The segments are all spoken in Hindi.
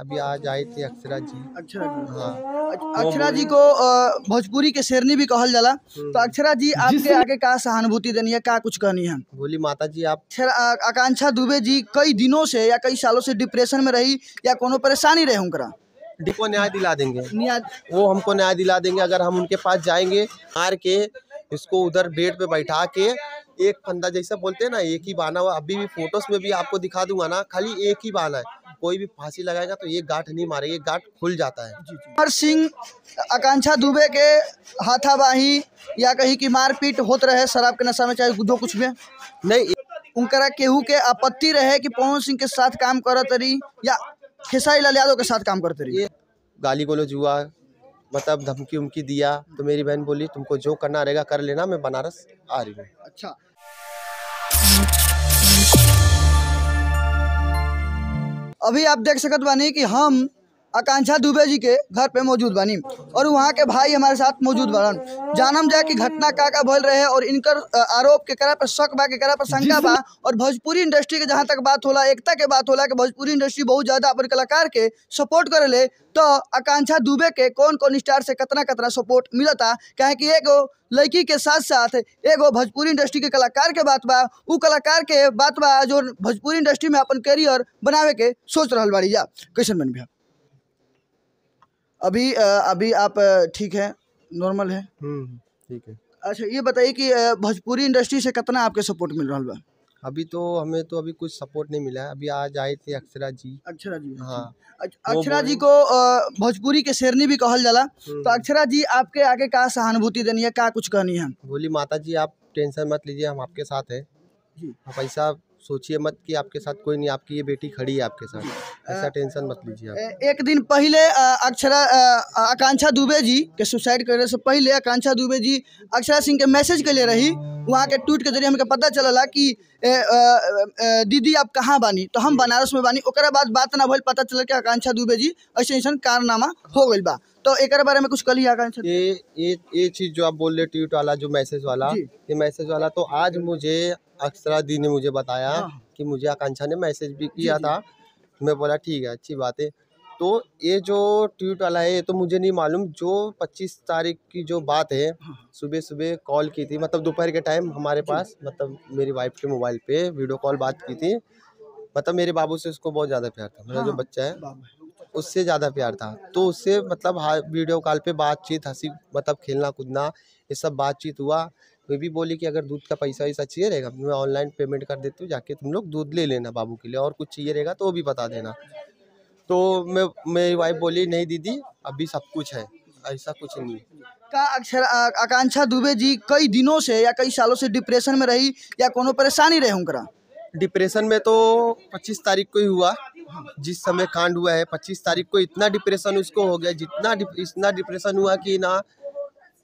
अभी आज आई थी अक्षरा जी। अच्छा हाँ। अक्षरा जी को भोजपुरी के शेरनी भी कहल जाला, तो अक्षरा जी आपके आगे का सहानुभूति देनी है, का कुछ कहनी है? बोली माता जी आप। आकांक्षा दुबे जी कई दिनों से या कई सालों से डिप्रेशन में रही या कोनो परेशानी रहे उनका, उनको न्याय दिला देंगे, वो हमको न्याय दिला देंगे। अगर हम उनके पास जाएंगे हार के इसको उधर बेड पे बैठा के एक फंदा जैसा बोलते हैं ना, एक ही बहाना, अभी भी फोटोस में भी आपको दिखा दूंगा ना, खाली एक ही बहाना है। कोई भी फांसी लगाएगा तो ये गांठ नहीं मारेगा, गांठ खुल जाता है। समर सिंह आकांक्षा दुबे के हाथाबाही या कहीं की मारपीट होते रहे शराब के नशा में, चाहे जो कुछ भी नहीं उनका केहू के आपत्ति रहे कि पवन सिंह के साथ काम करत रही या खेसारी लाल यादव के साथ काम करते रही, गाली गलोच हुआ, मतलब धमकी उमकी दिया, तो मेरी बहन बोली तुमको जो करना रहेगा कर लेना, मैं बनारस आ रही हूँ। अच्छा। अभी आप देख सकत बानी कि हम आकांक्षा दुबे जी के घर पे मौजूद बानी और वहाँ के भाई हमारे साथ मौजूद बारन। जानम जाए कि घटना का बोल रहे हैं और इनकर आरोप के करा पर शक बा, के करा पर शंका बा। और भोजपुरी इंडस्ट्री के जहाँ तक बात होला, एकता के बात होला कि भोजपुरी इंडस्ट्री बहुत ज्यादा अपन कलाकार के सपोर्ट करेले, तो आकांक्षा दुबे के कौन कौन स्टार से कितना कितना सपोर्ट मिलता, काहे कि एगो लड़की के साथ साथ एगो भोजपुरी इंडस्ट्री के कलाकार के बात बा, उ कलाकार के बात बा जो भोजपुरी इंडस्ट्री में अपन करियर बनावे के सोच रहा बाड़ी। जा कैसन बन भैया? अभी आप ठीक है, नॉर्मल है? ठीक है। अच्छा ये बताइए कि भोजपुरी इंडस्ट्री से कितना आपके सपोर्ट मिल रहा है? अभी तो हमें तो अभी कुछ सपोर्ट नहीं मिला है, अभी आज आए थे अक्षरा जी। अक्षरा जी हाँ। अक्षरा जी को भोजपुरी के शेरनी भी कहल जाला, तो अक्षरा जी आपके आगे का सहानुभूति देनी है, का कुछ कहनी है? बोली माता जी आप टेंशन मत लीजिए, हम आपके साथ है, आप ऐसा सोचिए मत कि आपके साथ कोई नहीं, आपकी ये बेटी खड़ी है आपके साथ, ऐसा टेंशन मत लीजिए आप। एक दिन पहले आकांक्षा दुबे जी के सुसाइड करने से पहले आकांक्षा दुबे जी अक्षरा सिंह के मैसेज के लिए रही, वहाँ के ट्वीट के जरिए हमको पता चला कि दीदी आप कहाँ बानी, तो हम बनारस में बानी। ओकरा बाद बात ना भइल, पता चला कि आकांक्षा दुबे जी ऐसे ऐसा कारनामा हो गइल बा, तो एक बारे में कुछ कही आकांक्षा? ये चीज़ जो आप बोल रहे ट्वीट वाला, जो मैसेज वाला, ये मैसेज वाला तो आज मुझे अक्षरा दी ने मुझे बताया कि मुझे आकांक्षा ने मैसेज भी किया था। मैं बोला ठीक है अच्छी बात है। तो ये जो ट्वीट वाला है ये तो मुझे नहीं मालूम, जो 25 तारीख की जो बात है, सुबह सुबह कॉल की थी, मतलब दोपहर के टाइम हमारे पास, मतलब मेरी वाइफ के मोबाइल पे वीडियो कॉल बात की थी। मतलब मेरे बाबू से उसको बहुत ज़्यादा प्यार था, मेरा जो बच्चा है उससे ज़्यादा प्यार था, तो उससे मतलब वीडियो कॉल पे बातचीत, हंसी, मतलब खेलना कूदना, ये सब बातचीत हुआ। मैं भी बोली कि अगर दूध का पैसा वैसा चाहिए रहेगा मैं ऑनलाइन पेमेंट कर देती हूँ, जाके तुम लोग दूध ले लेना बाबू के लिए, और कुछ चाहिए रहेगा तो वो भी बता देना। तो मैं मेरी वाइफ बोली नहीं दीदी अभी सब कुछ है, ऐसा कुछ नहीं। का आकांक्षा दुबे जी कई दिनों से या कई सालों से डिप्रेशन में रही या कोनो परेशानी रहे उनका? डिप्रेशन में तो 25 तारीख को ही हुआ, जिस समय कांड हुआ है 25 तारीख को इतना डिप्रेशन उसको हो गया, जितना इतना डिप्रेशन हुआ कि ना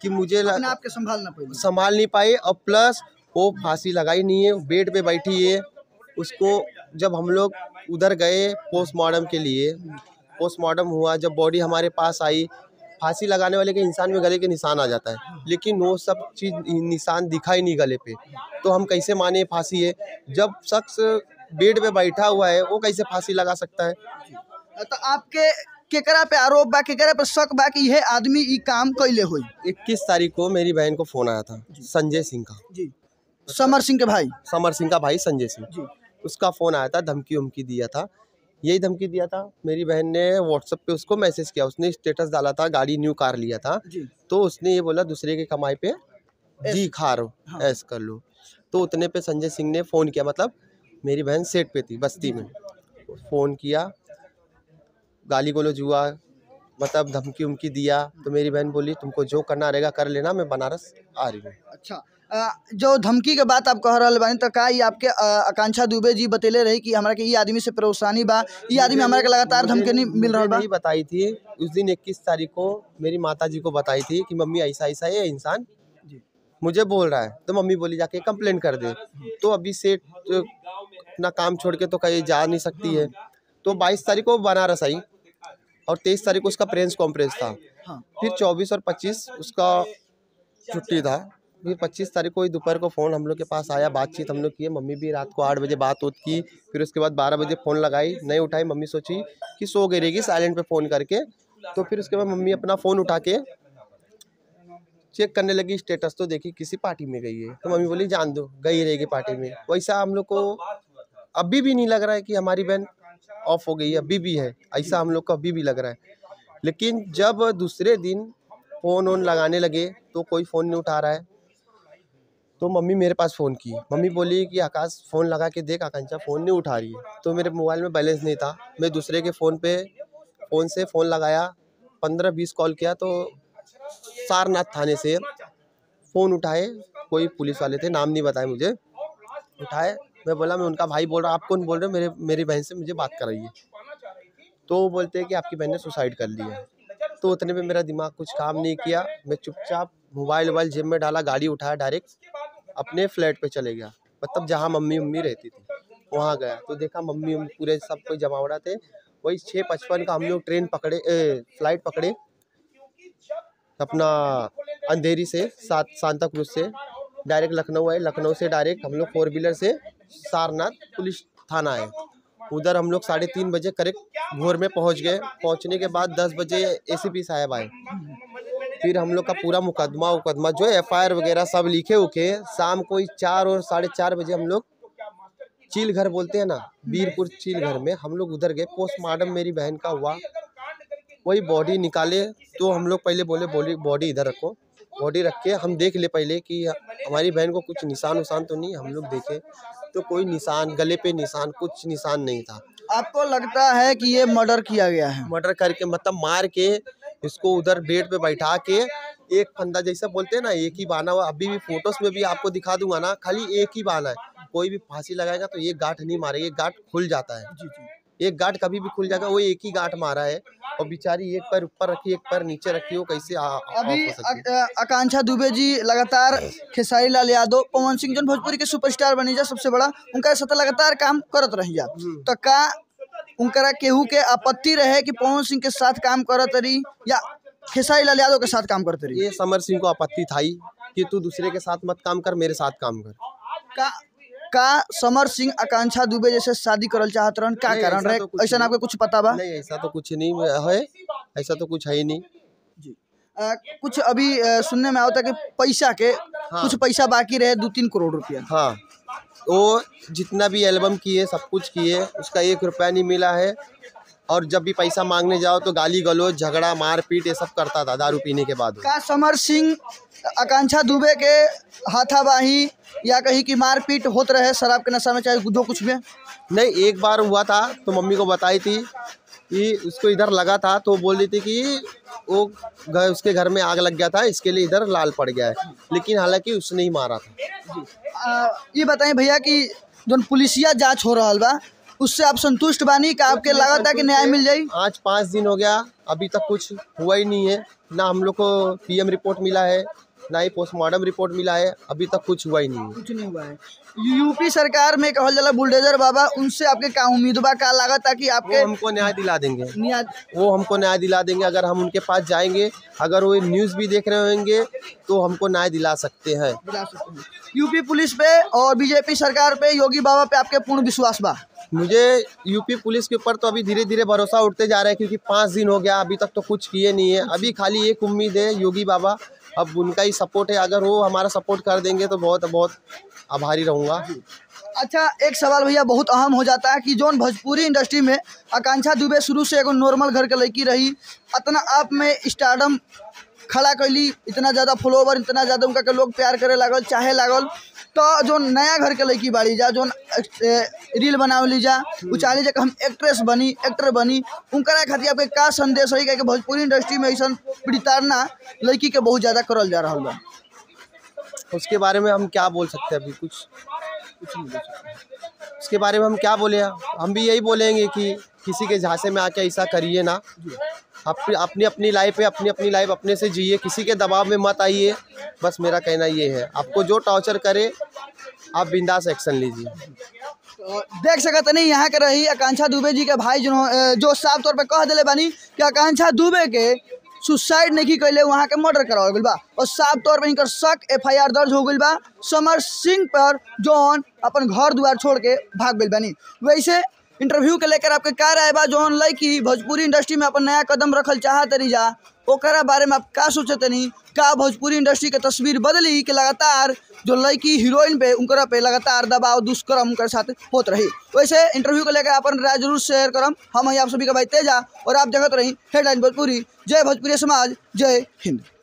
कि मुझे आपके संभाल नहीं पाए, और प्लस वो फांसी लगाई नहीं है, बेड पे बैठी है। उसको जब हम लोग उधर गए पोस्टमार्टम के लिए, पोस्टमार्टम हुआ, जब बॉडी हमारे पास आई, फांसी लगाने वाले के इंसान में गले के निशान आ जाता है, लेकिन वो सब चीज़ निशान दिखा ही नहीं गले पे, तो हम कैसे माने फांसी है? जब शख्स बेड पे बैठा हुआ है वो कैसे फांसी लगा सकता है? तो आपके केकरा पे आरोप बा, केकरा पे शक बा कि यह आदमी ये काम कैले हुई? 21 तारीख को मेरी बहन को फोन आया था संजय सिंह का जी, समर सिंह के भाई, समर सिंह का भाई संजय सिंह, उसका फ़ोन आया था, धमकी उमकी दिया था, यही धमकी दिया था। मेरी बहन ने व्हाट्सएप पे उसको मैसेज किया, उसने स्टेटस डाला था गाड़ी न्यू कार लिया था, तो उसने ये बोला दूसरे की कमाई पे जी खा रो ऐस कर लो, तो उतने पे संजय सिंह ने फ़ोन किया, मतलब मेरी बहन सेट पे थी बस्ती में, फ़ोन किया, गाली गलोच हुआ, मतलब धमकी उमकी दिया, तो मेरी बहन बोली तुमको जो करना रहेगा कर लेना, मैं बनारस आ रही हूँ। अच्छा जो धमकी के बात आप कह रहे बानी, तो का ये आपके आकांक्षा दुबे जी बतेले रही कि हमारा के ये आदमी से परेशानी बा, ये आदमी हमारे के लगातार धमकी नहीं मिल रहा बा? नहीं बताई थी, उस दिन 21 तारीख को मेरी माता जी को बताई थी कि मम्मी ऐसा ऐसा है इंसान मुझे बोल रहा है, तो मम्मी बोली जाके कंप्लेन कर दे, तो अभी से अपना काम छोड़ के तो कहीं जा नहीं सकती है, तो 22 तारीख को बनारस आई और 23 तारीख को उसका प्रेस कॉन्फ्रेंस था, फिर 24 और 25 उसका छुट्टी था, फिर 25 तारीख को ही दोपहर को फ़ोन हम लोग के पास आया, बातचीत हम लोग की, मम्मी भी रात को 8 बजे बात होती की, फिर उसके बाद 12 बजे फ़ोन लगाई, नहीं उठाई, मम्मी सोची कि सो गई रहेगी साइलेंट पे फ़ोन करके। तो फिर उसके बाद मम्मी अपना फ़ोन उठा के चेक करने लगी स्टेटस, तो देखी किसी पार्टी में गई है। तो मम्मी बोली जान दो, गई रहेगी पार्टी में। वैसा हम लोग को अभी भी नहीं लग रहा है कि हमारी बहन ऑफ हो गई, अभी भी है ऐसा हम लोग को अभी भी लग रहा है। लेकिन जब दूसरे दिन फ़ोन ऑन लगाने लगे तो कोई फ़ोन नहीं उठा रहा है। तो मम्मी मेरे पास फ़ोन की, मम्मी बोली कि आकाश फ़ोन लगा के देख, आकांक्षा फ़ोन नहीं उठा रही है। तो मेरे मोबाइल में बैलेंस नहीं था, मैं दूसरे के फ़ोन से फ़ोन लगाया, 15-20 कॉल किया, तो सारनाथ थाने से फ़ोन उठाए, कोई पुलिस वाले थे, नाम नहीं बताए मुझे, उठाए। मैं बोला मैं उनका भाई बोल रहा हूँ, आप कौन बोल रहे हो? मेरी बहन से मुझे बात कर रही है। तो वो बोलते हैं कि आपकी बहन ने सुसाइड कर लिया है। तो उतने में मेरा दिमाग कुछ काम नहीं किया, मैं चुपचाप मोबाइल जेब में डाला, गाड़ी उठाया, डायरेक्ट अपने फ्लैट पे चले गया, मतलब जहाँ मम्मी रहती थी वहाँ गया। तो देखा मम्मी पूरे सब कोई जमावड़ा थे। वही 6:55 का हम लोग फ्लाइट पकड़े अपना अंधेरी से सांताक्रूज से डायरेक्ट लखनऊ आए। लखनऊ से डायरेक्ट हम लोग 4 व्हीलर से सारनाथ पुलिस थाना आए। उधर हम लोग 3:30 बजे करेक्ट भोर में पहुंच गए। पहुंचने के बाद 10 बजे ACP साहब आए। फिर हम लोग का पूरा मुकदमा जो FIR वगैरह सब लिखे उखे। शाम को 4 और 4:30 बजे हम लोग चील घर बोलते हैं ना, बीरपुर चील घर में हम लोग उधर गए। पोस्टमार्टम मेरी बहन का हुआ, वही बॉडी निकाले। तो हम लोग पहले बोले बॉडी इधर रखो। बॉडी रख के हम देख ले पहले कि हमारी बहन को कुछ निशान तो नहीं। हम लोग देखे तो कोई निशान, गले पे निशान, कुछ निशान नहीं था। आपको लगता है कि ये मर्डर किया गया है? मर्डर करके मतलब मार के इसको उधर बेड पे बैठा के एक फंदा, जैसा बोलते हैं ना, एक ही बहाना। अभी भी फोटोस में भी आपको दिखा दूंगा ना, खाली एक ही बहाना है। कोई भी फांसी लगाएगा तो ये गांठ नहीं मारेगा, ये गांठ खुल जाता है। एक गांठ कभी भी खुल जाएगा, वो एक ही गांठ मारा है। और बेचारी एक पैर ऊपर रखी, एक पैर नीचे रखी, वो कैसे अभी आकांक्षा दुबे जी लगातार, खेसारी लाल यादव, पवन सिंह जन भोजपुरी के सुपरस्टार बनी जा, सबसे बड़ा उनका सतह लगातार काम करत रही जा। तो का उनका केहू के आपत्ति रहे कि पवन सिंह के साथ काम करत रही या खेसारी लाल यादव के साथ काम करते रही? ये समर सिंह को आपत्ति था कि तू दूसरे के साथ मत काम कर, मेरे साथ काम कर। का समर सिंह आकांक्षा दुबे जैसे शादी करल चाहत रहन, क्या कारण रहे? ऐसा आपको कुछ पता बा? नहीं, ऐसा तो कुछ नहीं है, ऐसा तो कुछ है ही नहीं जी। कुछ अभी सुनने में आता कि पैसा के कुछ पैसा बाकी रहे, 2-3 करोड़ रुपया। हाँ, वो जितना भी एल्बम किए, सब कुछ किए, उसका 1 रुपया नहीं मिला है। और जब भी पैसा मांगने जाओ तो गाली गलौज, झगड़ा, मारपीट, ये सब करता था दारू पीने के बाद। का समर सिंह आकांक्षा दुबे के हाथाबाही या कहीं की मारपीट होते रहे शराब के नशा में, चाहे जो कुछ भी? नहीं, एक बार हुआ था तो मम्मी को बताई थी कि उसको इधर लगा था, तो बोल रही थी कि वो उसके घर में आग लग गया था, इसके लिए इधर लाल पड़ गया है। लेकिन हालांकि उसने ही मारा था। ये बताएं भैया कि जो पुलिसिया जाँच हो रहा बा, उससे आप संतुष्ट बानी का? आपके लगा था कि न्याय मिल जाए? आज 5 दिन हो गया, अभी तक कुछ हुआ ही नहीं है। ना हम लोग को PM रिपोर्ट मिला है, ना ही पोस्टमार्टम रिपोर्ट मिला है। अभी तक कुछ हुआ ही नहीं है, कुछ नहीं हुआ है। यूपी सरकार में कहल जला बुलडोजर बाबा, उनसे आपके क्या उम्मीदवा, का लगा था कि आपके हमको न्याय दिला देंगे? वो हमको न्याय दिला देंगे अगर हम उनके पास जाएंगे। अगर वो न्यूज़ भी देख रहे होंगे तो हमको न्याय दिला सकते हैं। यूपी पुलिस पे और बीजेपी सरकार पे, योगी बाबा पे आपके पूर्ण विश्वास बा? मुझे यूपी पुलिस के ऊपर तो अभी धीरे धीरे भरोसा उठते जा रहा है, क्योंकि 5 दिन हो गया, अभी तक तो कुछ किए नहीं है। अभी खाली एक उम्मीद है, योगी बाबा, अब उनका ही सपोर्ट है। अगर वो हमारा सपोर्ट कर देंगे तो बहुत बहुत आभारी रहूँगा। अच्छा, एक सवाल भैया बहुत अहम हो जाता है कि जोन भोजपुरी इंडस्ट्री में आकांक्षा दुबे शुरू से एगो नॉर्मल घर के लड़की रही, इतना आप में स्टारडम खड़ा कैली, इतना ज़्यादा फॉलोवर, इतना ज़्यादा उनका के लोग प्यार करे लागल, चाहे लागल, तो जो नया घर के लड़की बाड़ी जा, जो रील बनाव ली जा, वो चाहे जा कि हम एक्ट्रेस बनी, एक्टर बनी, उनका खातिर आपके का संदेश रही? क्या भोजपुरी इंडस्ट्री में ऐसा प्रताड़ना लड़की के बहुत ज़्यादा करल जा रहा बा? उसके बारे में हम क्या बोल सकते हैं? अभी कुछ नहीं बोल सकते उसके बारे में। हम क्या बोले? हम भी यही बोलेंगे कि किसी के झांसे में आके ऐसा करिए ना। अपनी अपनी लाइफ अपने से जिए, किसी के दबाव में मत आइए। बस मेरा कहना ये है, आपको जो टॉर्चर करे आप बिंदास एक्शन लीजिए। तो देख सकते नहीं यहाँ के रही आकांक्षा दुबे जी के भाई जो साफ तौर पर कह दिले बानी कि आकांक्षा दुबे के सुसाइड नहीं कैले वहाँ के मर्डर करावल गई बा और साफ तौर पर इनकर शक एफआईआर दर्ज हो गई बा समर सिंह पर जौन अपन घर द्वार छोड़ के भाग गई बानी। वैसे इंटरव्यू के लेकर आपके का राय बा जौन लड़की भोजपुरी इंडस्ट्री में अपन नया कदम रखल चाहत रही जा ओकरा बारे में आप का सोचते नहीं का भोजपुरी इंडस्ट्री के तस्वीर बदली कि लगातार जो लड़की हीरोइन पे उनकरा पे लगातार दबाव दुष्कर्म उनके साथ होते रही। वैसे इंटरव्यू को लेकर अपन राय जरूर शेयर करम। हम आप सभी का भाई तेजा और आप देखते रही हेडलाइन भोजपुरी। जय भोजपुरी समाज, जय हिंद।